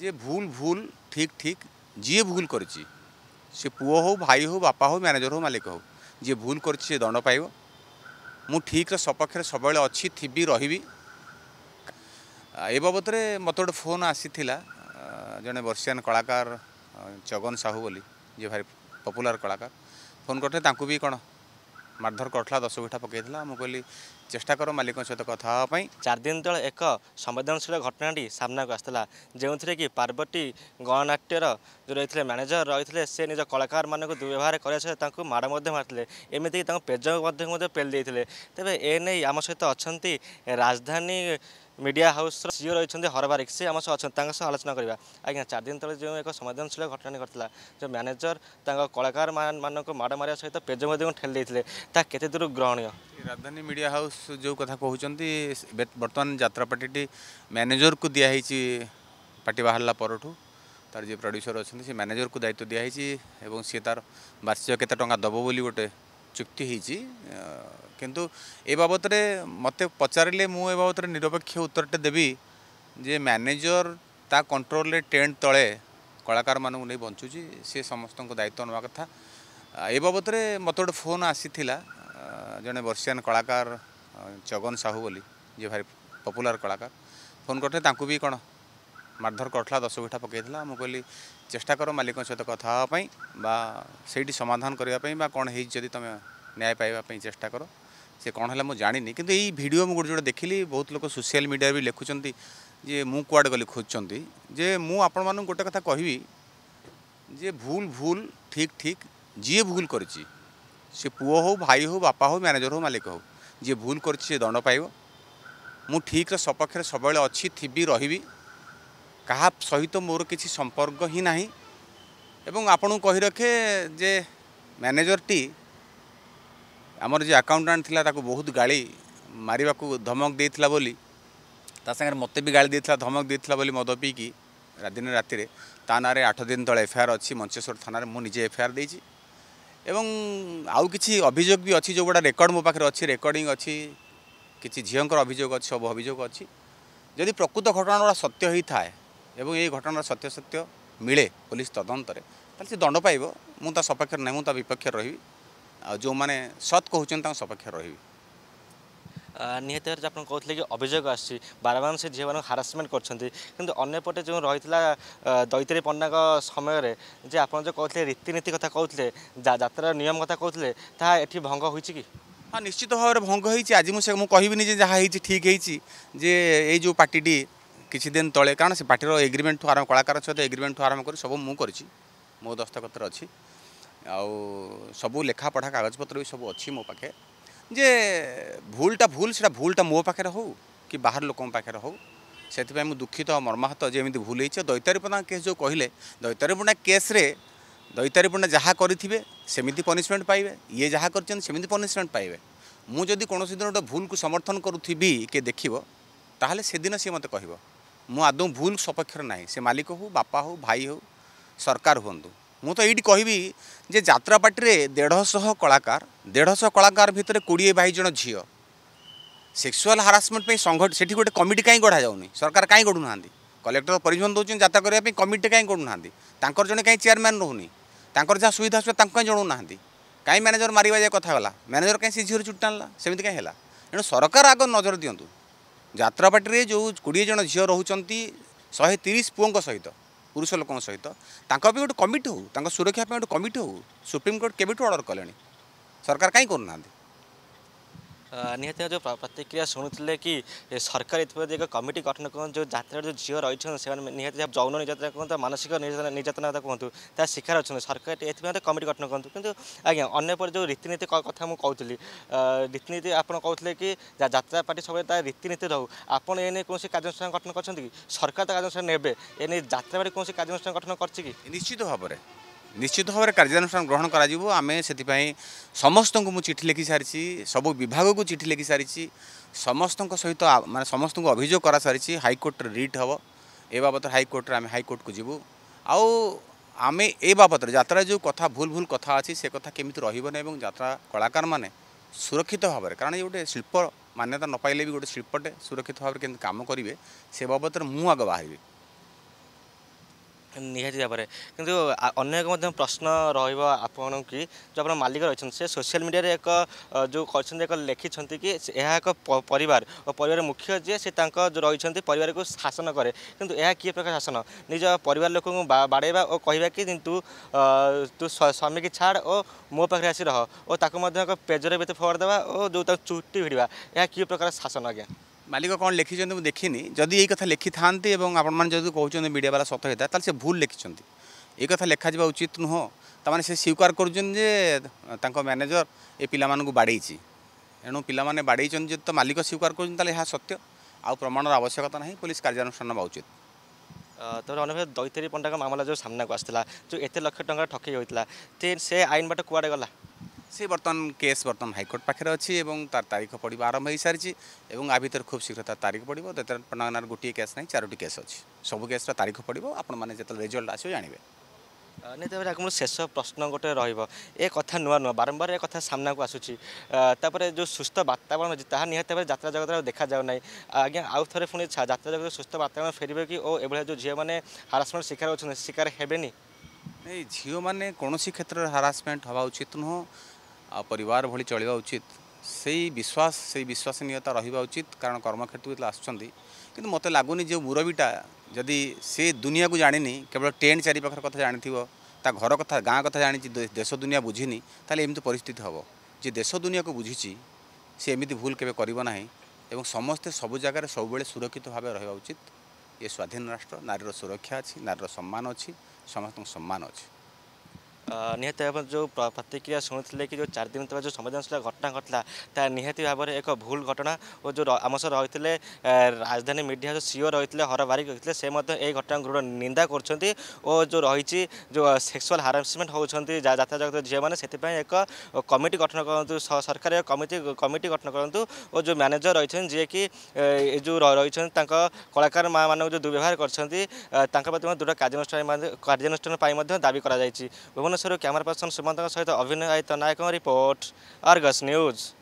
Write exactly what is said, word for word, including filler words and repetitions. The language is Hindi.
जे भूल भूल ठीक ठीक जी भूल कर पुओ हो भाई हो बापा हो मैनेजर हो मालिक हो जी भूल कर दंड पाइब मु ठीक सपक्ष सब अच्छी थी रही। ए बाबत मत गोटे फोन आसी जड़े बर्षियान कलाकार जगन साहू बोली जी भारी पपुलर कलाकार फोन करते भी कौन मारधर कर दस विठा पकईला मुझे कहली चेष्टा कर मालिक सहित कथा पाई। चार दिन तले एक संवेदनशील घटनाटी सामना को आसला जो कि पार्वती गणनाट्यर जो रही मैनेजर रही से निज कलाकार मान दुर्व्यवहार करने माड़ मारते एमती पेज पेल देते तेज एने आम सहित अच्छा राजधानी मीडिया हाउस सीओ रही हरा बारिक से आम सह आलोचना करवा। आज्ञा चार दिन तले जो एक संवेदनशील घटना घटला जो मैनेजर कलाकार मान माड़ मार सहित पेज ठेल देते केते दूर ग्रहणीय राजधानी मीडिया हाउस जो कथा कहते बर्तमान यात्रा पार्टी मैनेजर को दिया दिहैसी पार्टी बाहर पर तार जी प्रोड्यूसर अच्छे से मैनेजर को दायित्व दिहैसी सी तार वार्षिक केते टंका दबो बोली गोटे चुक्ति होती किंतु ए बाबत मते पचारे मुझे बाबत निरपेक्ष उत्तरटे देवी जे मैनेजर ता कंट्रोल टेन्ट तले कलाकार मानू नहीं बंचुची सी समस्त दायित्व ना कथा। ए बाबत मत गोटे फोन आसी जड़े बर्षियान कलाकार जगन साहू बोली जी भारी पपुलर कलाकार फोन करते भी कौन मारधर कर दस विठा पकईला मुझे कहली चेष्टा कर मालिक सहित कथा से समाधान करने बा कौन है जदि तुम न्याय पाइबापी चेष्टा कर से कौन है मुझे जानी कि भिडियो मुझे जो देखिली बहुत लोग सोशल मीडिया भी लिखुं जे मु कुआड़े गली खोजुंट जे मुझे मानू गोटे कथा कहबी जे भूल भूल ठीक ठीक जी भूल कर से पुओ हो भाई हो बापा हो मैनेजर हो मालिक हो जी भूल कर दंड पाइब मु ठीक सपक्ष सब अच्छी थी रही क्या सहित मोर किसी संपर्क ही ना एवं आपण कही रखे जे मैनेजर टी आमर जो अकाउंटेंट थिला ताको बहुत गाली मारिबा को धमक देथिला बोली ता संगे मते भी गाली देथिला धमक देथिला बोली मद पी की दिन राति रे ता नारे आठ दिन तले एफआईआर अच्छी मंचेश्वर थाना रे मु निजे एफआईआर देछि एवं आउ किसी अभियोग भी अच्छी जो गुड़ा रेकर्ड मो पाखे अच्छी रेकर्डिंग अच्छी किसी झीवर अभियोग अच्छी सब अभियोग अच्छी जदि प्रकृत घटना सत्य होई थाए एवं ये घटना सत्य सत्य मिले पुलिस तदंतर से दंड पाइब मुझे सपक्ष नहीं मुझे विपक्ष रही आ जो मैंने सत कहते सपक्ष रही निहत भाव में कहते कि अभियोग आसी बारबार से झील मानक हारासमेंट करपटे जो रही दैतरी पन्नाक समय जे आप जो कहते रीतिनीति कथा कहते जात्रार नियम कथा कहते ता ये भंग हो कि हाँ निश्चित भाव में भंग होती। आज मुझे कहबी जहाँ हो ठीक जे ये जो पार्टीटी किसी दिन तले कारण से पार्टी एग्रीमेंट ठू आरम्भ कलाकार सहित एग्रीमेंट ठू आरम्भ कर सब मुझे मो दस्तखत अच्छी आउ सबू लेखापढ़ा कागज पत्र भी सब अच्छी मो पाखे जे भूलटा भूल से भूलटा मो पाखे हो कि बाहर लोक पाखे हो से दुखित मर्माहत जमी भूल हो दैतारीपना केस जो कहले दैतारीपना केस्रे दैतारीपना जहाँ करेंगे सेमती पनिशमेंट पाइबे ये जहाँ करमती पनिशमेंट पाइबे मुझे कौन दिन गोटे भूल को समर्थन करुथी किए देखो ताहले से दिन सी मत कह मु आदौ भूल सपक्षर ना से मालिक हो बापा हो भाई हो सरकार हूँ मु तो ये कहबी जे जात्रा पार्टी रे डेढ़शह कलाकार डेढ़शह कलाकार भितर कोड़े बाईस जन झी सेक्सुअल हारासमेंट पे संगठन सेठी गोटे कमिटी कहीं गढ़ा जाऊनी सरकार कहीं गढ़ु ना कलेक्टर परिजन दौरान जात्रा करने कमिटी कहीं गढ़ु ना जड़े कहीं चेयरमैन रोनी जहाँ सुविधा असुविधा कहीं जनाऊ ना कहीं मैनेजर मारिया जाए कथा गला मैनेजर कहीं से झीवर चुट्टा ना सेमती कहीं है तेणु सरकार आग नजर दिंतु जात्रा पार्टी रे जो कोड़े जन झी रोचंती शहे तीस पुओं सहित पुरुष लोक सहित गोटे कमिटी हो सुरक्षा गोटे कमिटी हो सुप्रीमकोर्ट केबेठू ऑर्डर कले सरकार कहीं करूना निहत जो प्रतिक्रिया शुणुते कि सरकार ये एक कमिटी गठन करूँ जो जात्रा जो झील रही से निहत जौन निर्यातना कहूँ मानसिक निर्यातना कहूँ ता शिकार अच्छा सरकार ये कमिटी गठन करूँ कि आज्ञा अनेपर जो रीतिनीति कथा मुझे कहती रीतिनीति आपड़ कहते कि जात्रा पार्टी सब रीतिनीति रो आपड़ एने कौन कार्यानुषान गठन कर सरकार तो कार्यानुषान ने एने जात्रा पार्टी कौन कार्यानुषान गठन कर निश्चित भाव में निश्चित भाव में कार्यानुषान ग्रहण करें समस्त को चिठी लिखि सारी सब विभाग को चिठी लिखि सारी समस्त सहित माने समस्त को अभियोग करा सारी हाईकोर्ट रिट हम ए बाबत हाईकोर्ट आम हाईकोर्ट को जीवू आउ आम ए बाबत यात्रा जो कथा भूल भूल कथा अच्छी से कथा केमी रही यात्रा कलाकार मैंने सुरक्षित भाव में कारण ये गोटे शिल्प मान्यता न पाइले भी गोटे शिल्पटे सुरक्षित भाव में कम करेंगे से बाबत मुँह आग बाहर। निहाती भाव में किंतु अनेक प्रश्न रहा कि जो आप मालिक रही से सोशल मीडिया रे एक जो कर लिखी कि यह एक परिवार और परिवार मुख्य जी से जो रही परिवार को शासन करे किंतु यह किए प्रकार शासन निज परिवार लोक बाड़ेवा और कहवा कि तू तू स्वामी की छाड़ और मो पाखे आसी रह और ताकू पेजरे भेतर फोड़देवा और जो चुट्टी भिड़वा यह किए प्रकार शासन आज्ञा मालिक कौन लिखी मुझे देखनी जदि ये कथा लिखि था आपड़ी कहते मीडिया वाला सत होता है से भूल लिखि ये कथा लिखा जावा उचित नुह तमाने से स्वीकार कर मैनेजर ये पिला बाड़ी एणु पिला बाड़ी तो मालिक स्वीकार कर सत्य आ प्रमाण आवश्यकता ना पुलिस कार्यानुष्ठान उचित तर अनुभव दैतरी पंडा मामला जो सामना को आसाला जो एत लक्ष टा ठकई होता से आईन बाट कुआड़े गला से बर्तमान केस बर्तमान हाइकोर्ट पाखे अच्छी और तार तारीख पड़ा आरंभ हो सारी आ भर खूब शीघ्र तार तारीख पड़ो दैतरी पंडा गोटे केस ना चारोटी केस अच्छी सब केस तारीख पड़ो आपत रिजल्ट आस जाने नहीं तेज आगे शेष प्रश्न गोटे रे कथा नुआ नुआ बारंबार एक कथा सामना को आसूची तापर जो सुस्थ वातावरण अच्छी ताहा निहत भाव जात्रा जगत देखा जाऊ ना आज्ञा आउ थे पुणी जात्रा जगत सुस्थ वातावरण फेरबे कि और एभली जो झील मैंने हारासमेंट शिकार होने शिकार हेबेनी नहीं झील मैंने कौन क्षेत्र हारासमेंट हवा उचित नुह परिवार भली चलवा उचित से विश्वास से विश्वसनीयता रहा उचित कारण कर्मक्षेत्र को आसुँच कि मत लगुनि जो मुरबीटा जदि से दुनिया को जानी केवल टेन्ट चारिपाखर कथा जानी घर कथा गाँ कथा जानी देश दुनिया बुझिनी ताले एमती परिस्थिति हम जे देश दुनिया को बुझी से एमती भूल केबे करिबो नाही एवं समस्ते सब जगह सब बेले सुरक्षित भाव रहा उचित ये स्वाधीन राष्ट्र नारीर सुरक्षा अच्छी नारीर सम्मान अच्छी समस्त सम्मान अच्छी निहत भाव जो प्रतिक्रिया शुणुते कि जो चार दिन तक जो संवेदनशील घटना घटला ता निहती भाव में एक भूल घटना और जो आम सह रही राजधानी मीडिया जो सीओ रही हरा बारिक रही से घटना दृढ़ निंदा कर और जो रही जो सेक्सुअल हारासमेंट होती जात्रा जगत झील मैंने से एक कमिटी गठन करूँ सरकार कमिटी कमिटी गठन करूँ और जो मैनेजर रही जी कि जो रही कलाकार माँ मान जो दुर्व्यवहार करती दृढ़ कार्यानुष्ठान कार्यानुष्ठान दाबी कर भुवनेश्वर कैमरा पर्सन सुमंत सहित अभिनय नायक रिपोर्ट आर्गस न्यूज।